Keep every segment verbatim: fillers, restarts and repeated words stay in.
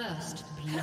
First blood.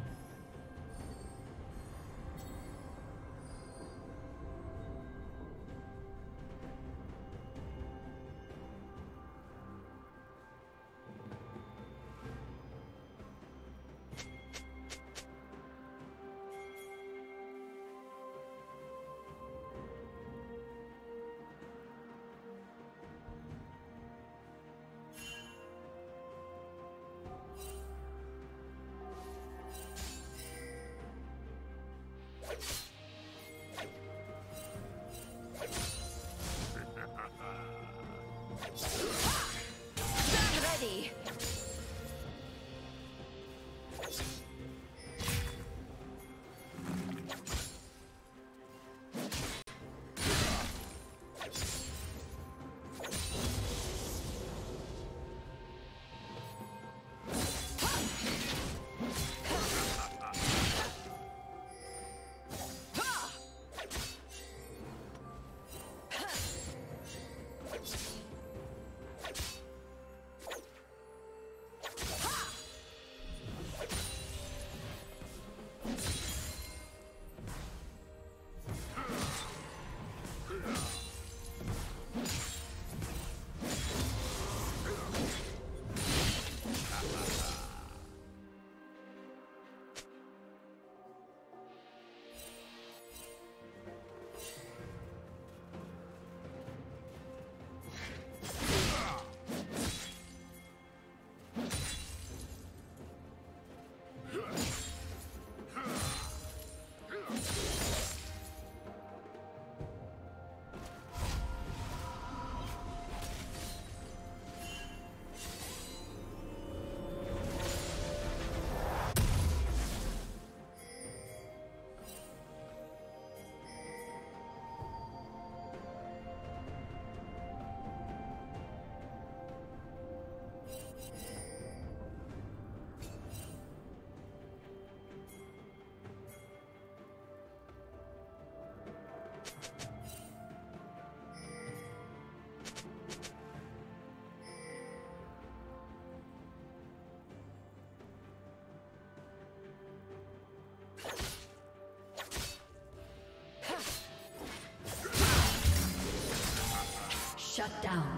Shut down.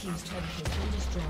Team's turret has been destroyed.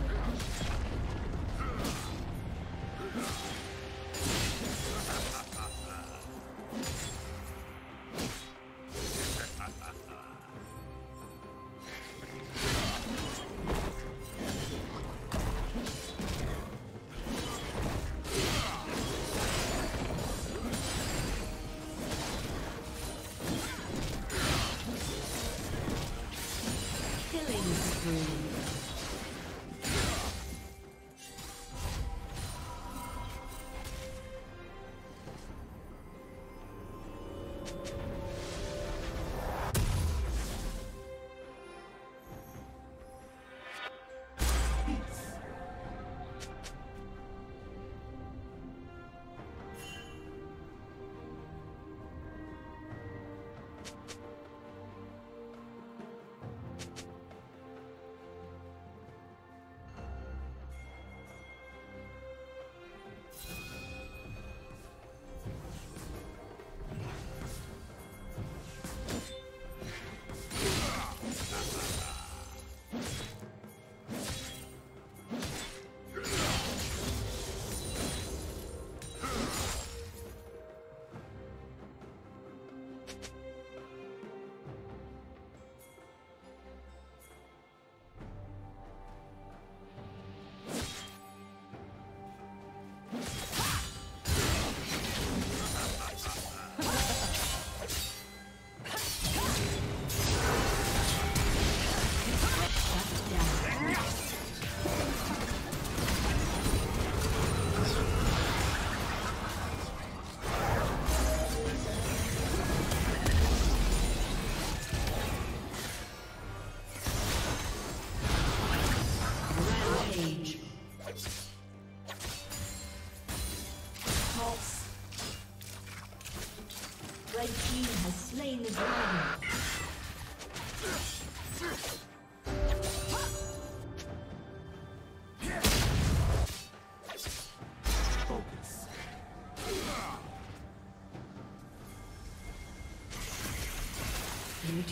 Red team has slain the dragon.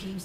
team's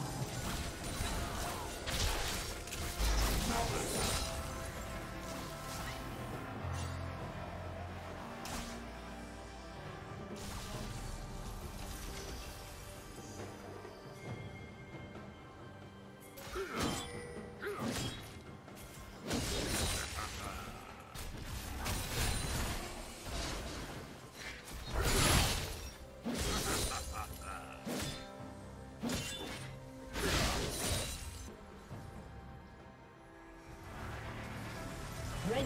Red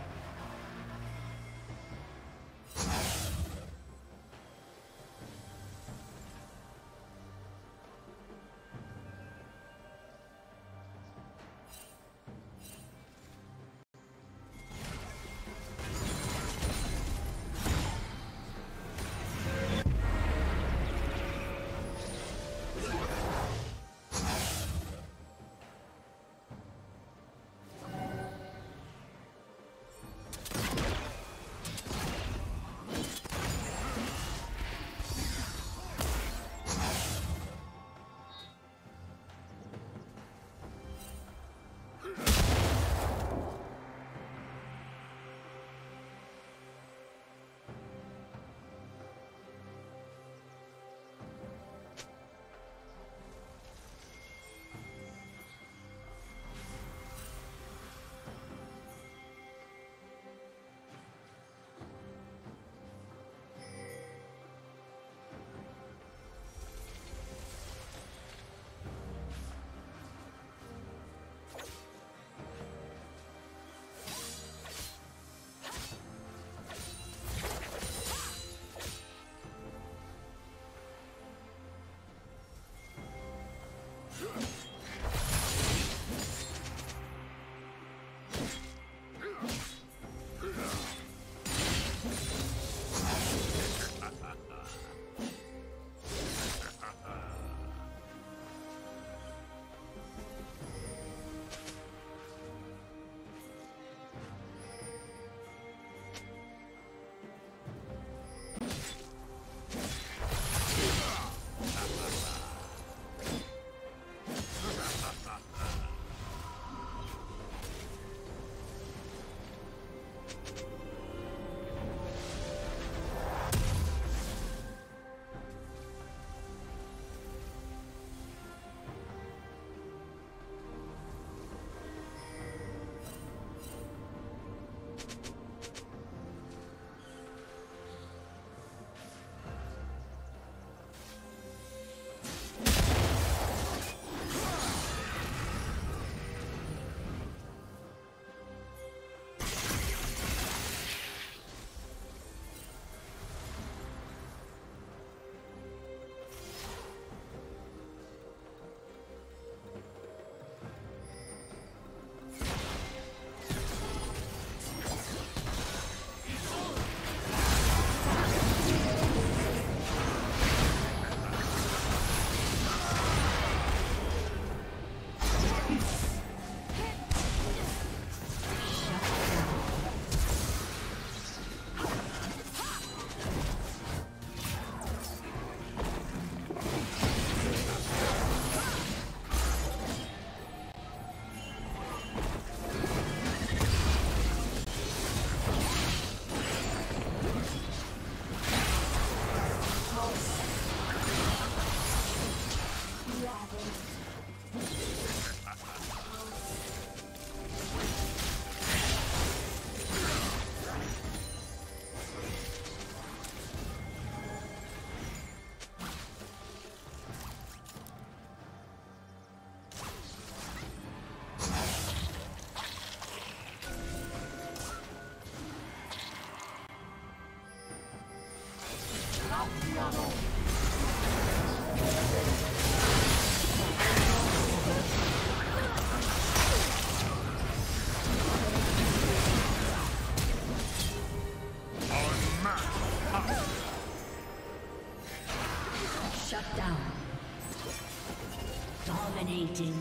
Dominating.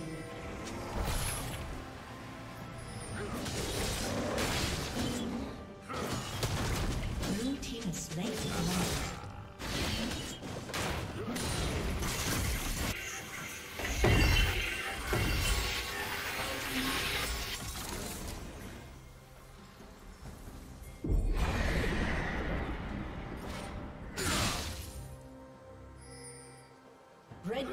Blue team has slain the Red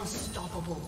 Unstoppable.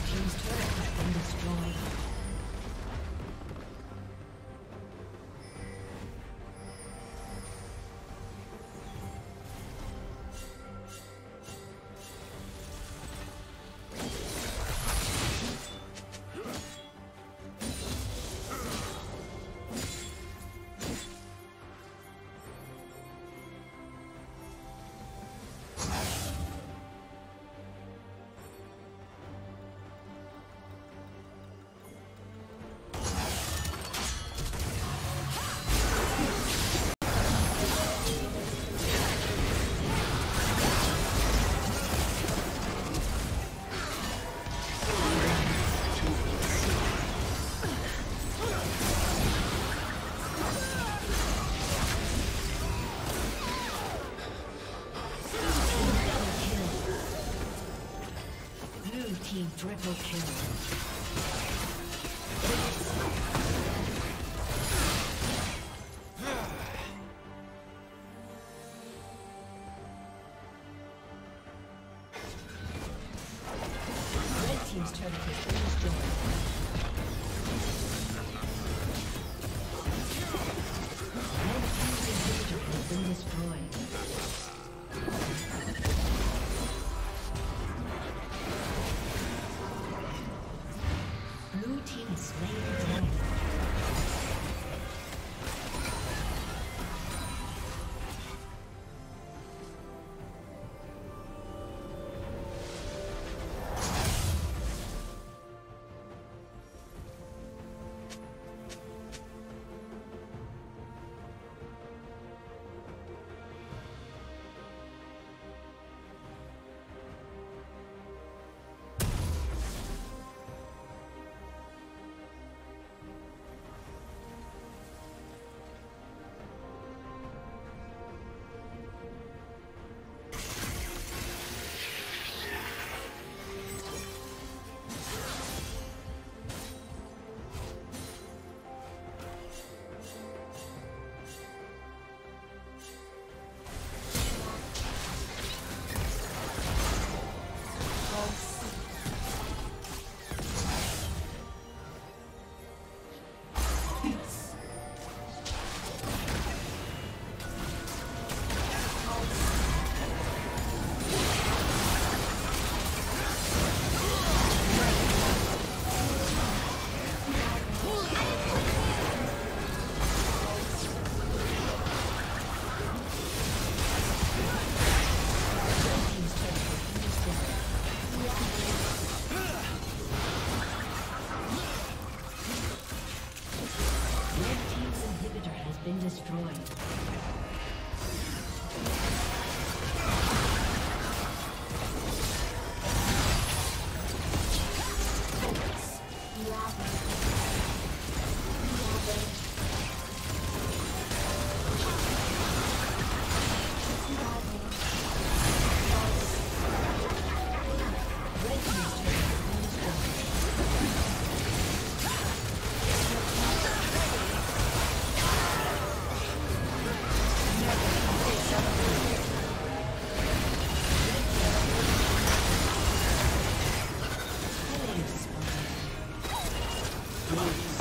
team's turret has been destroyed. Triple kill. Come on.